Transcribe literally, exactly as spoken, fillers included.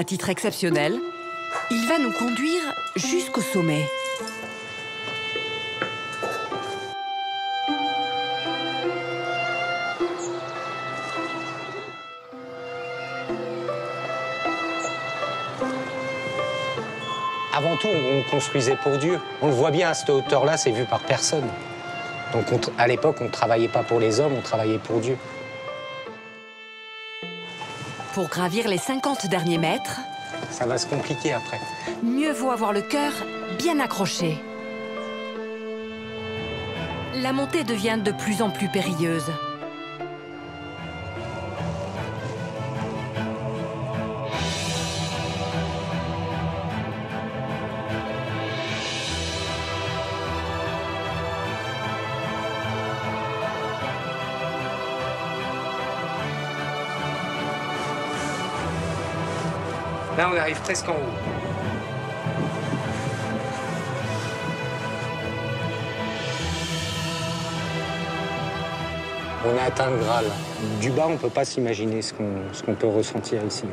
à titre exceptionnel, il va nous conduire jusqu'au sommet. Avant tout, on construisait pour Dieu. On le voit bien, à cette hauteur-là, c'est vu par personne. Donc on, à l'époque, on ne travaillait pas pour les hommes, on travaillait pour Dieu. Pour gravir les cinquante derniers mètres... Ça va se compliquer après. Mieux vaut avoir le cœur bien accroché. La montée devient de plus en plus périlleuse. Là, on arrive presque en haut. On a atteint le Graal. Du bas, on ne peut pas s'imaginer ce qu'on ce qu'on peut ressentir ici.